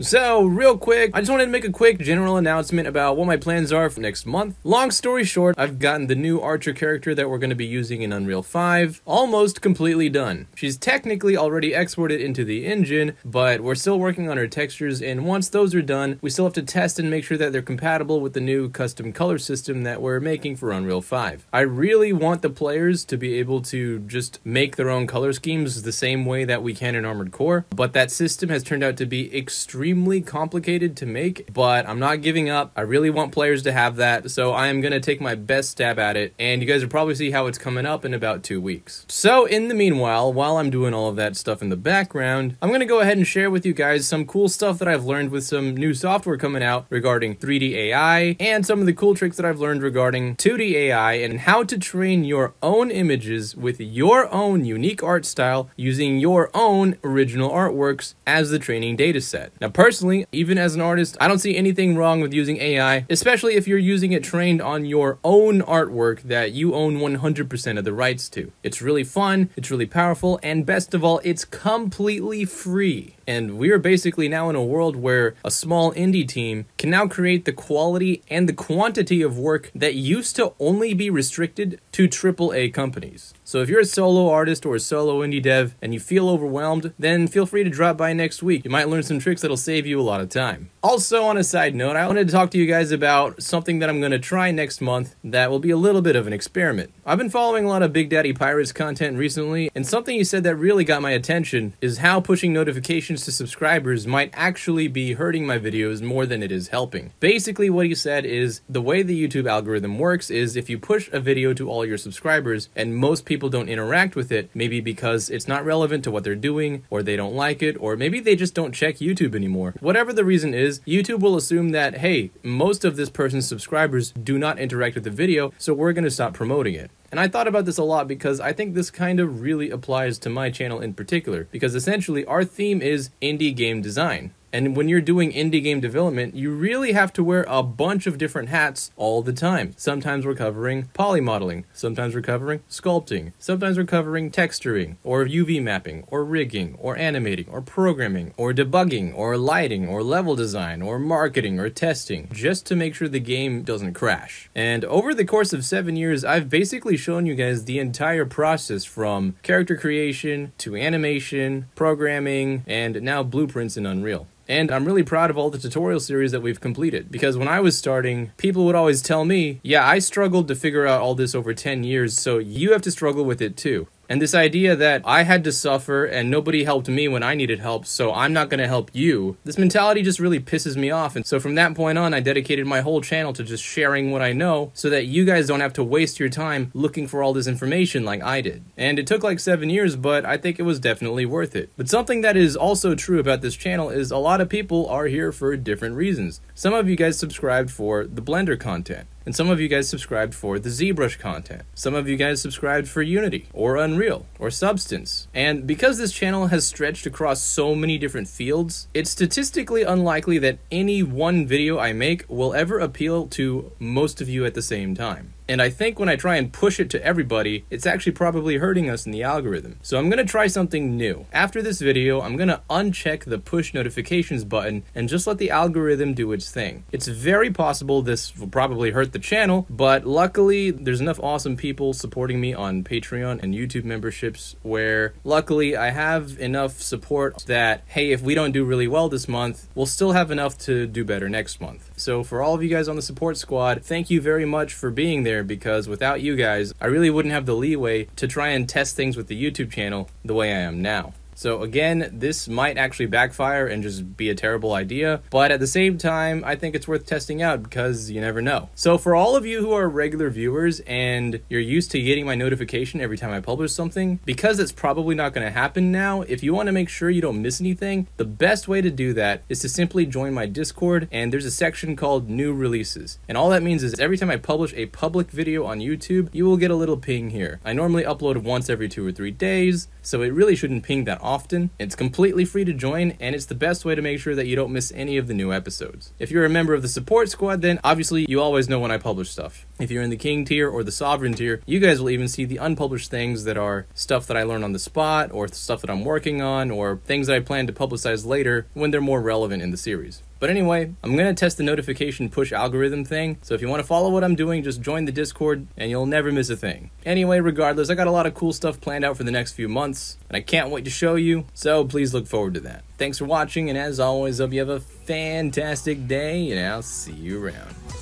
So real quick, I just wanted to make a quick general announcement about what my plans are for next month. Long story short, I've gotten the new Archer character that we're going to be using in Unreal 5 almost completely done. She's technically already exported into the engine, but we're still working on her textures, and once those are done, we still have to test and make sure that they're compatible with the new custom color system that we're making for Unreal 5. I really want the players to be able to just make their own color schemes the same way that we can in Armored Core, but that system has turned out to be extremely complicated to make, but I'm not giving up. I really want players to have that, so I am gonna take my best stab at it, and you guys will probably see how it's coming up in about 2 weeks. So in the meanwhile, while I'm doing all of that stuff in the background, I'm gonna go ahead and share with you guys some cool stuff that I've learned with some new software coming out regarding 3D AI, and some of the cool tricks that I've learned regarding 2D AI and how to train your own images with your own unique art style using your own original artworks as the training data set. Now, personally, even as an artist, I don't see anything wrong with using AI, especially if you're using it trained on your own artwork that you own 100% of the rights to. It's really fun, it's really powerful, and best of all, it's completely free. And we're basically now in a world where a small indie team can now create the quality and the quantity of work that used to only be restricted to AAA companies. So if you're a solo artist or a solo indie dev and you feel overwhelmed, then feel free to drop by next week. You might learn some tricks that'll save you a lot of time. Also, on a side note, I wanted to talk to you guys about something that I'm going to try next month that will be a little bit of an experiment. I've been following a lot of Big Daddy Pirates content recently, and something he said that really got my attention is how pushing notifications to subscribers might actually be hurting my videos more than it is helping. Basically, what he said is the way the YouTube algorithm works is if you push a video to all your subscribers and most people don't interact with it, maybe because it's not relevant to what they're doing, or they don't like it, or maybe they just don't check YouTube anymore. Whatever the reason is, YouTube will assume that, hey, most of this person's subscribers do not interact with the video, so we're going to stop promoting it. And I thought about this a lot because I think this kind of really applies to my channel in particular, because essentially our theme is indie game design. And when you're doing indie game development, you really have to wear a bunch of different hats all the time. Sometimes we're covering poly modeling, sometimes we're covering sculpting, sometimes we're covering texturing, or UV mapping, or rigging, or animating, or programming, or debugging, or lighting, or level design, or marketing, or testing, just to make sure the game doesn't crash. And over the course of 7 years, I've basically shown you guys the entire process from character creation to animation, programming, and now blueprints in Unreal. And I'm really proud of all the tutorial series that we've completed, because when I was starting, people would always tell me, yeah, I struggled to figure out all this over 10 years, so you have to struggle with it too. And this idea that I had to suffer and nobody helped me when I needed help, so I'm not gonna help you, this mentality just really pisses me off. And so from that point on, I dedicated my whole channel to just sharing what I know so that you guys don't have to waste your time looking for all this information like I did. And it took like 7 years, but I think it was definitely worth it. But something that is also true about this channel is a lot of people are here for different reasons. Some of you guys subscribed for the Blender content. And some of you guys subscribed for the ZBrush content. Some of you guys subscribed for Unity, or Unreal, or Substance. And because this channel has stretched across so many different fields, it's statistically unlikely that any one video I make will ever appeal to most of you at the same time. And I think when I try and push it to everybody, it's actually probably hurting us in the algorithm. So I'm gonna try something new. After this video, I'm gonna uncheck the push notifications button and just let the algorithm do its thing. It's very possible this will probably hurt the channel, but luckily there's enough awesome people supporting me on Patreon and YouTube memberships where luckily I have enough support that, hey, if we don't do really well this month, we'll still have enough to do better next month. So for all of you guys on the support squad, thank you very much for being there, because without you guys, I really wouldn't have the leeway to try and test things with the YouTube channel the way I am now. So again, this might actually backfire and just be a terrible idea, but at the same time, I think it's worth testing out because you never know. So for all of you who are regular viewers and you're used to getting my notification every time I publish something, because it's probably not going to happen now, if you want to make sure you don't miss anything, the best way to do that is to simply join my Discord, and there's a section called New Releases. And all that means is every time I publish a public video on YouTube, you will get a little ping here. I normally upload once every 2 or 3 days, so it really shouldn't ping that often. It's completely free to join, and it's the best way to make sure that you don't miss any of the new episodes. If you're a member of the support squad, then obviously you always know when I publish stuff. If you're in the king tier or the sovereign tier, you guys will even see the unpublished things that are stuff that I learned on the spot or stuff that I'm working on or things that I plan to publicize later when they're more relevant in the series. But anyway, I'm going to test the notification push algorithm thing, so if you want to follow what I'm doing, just join the Discord and you'll never miss a thing. Anyway, regardless, I got a lot of cool stuff planned out for the next few months, and I can't wait to show you, so please look forward to that. Thanks for watching, and as always, hope you have a fantastic day, and I'll see you around.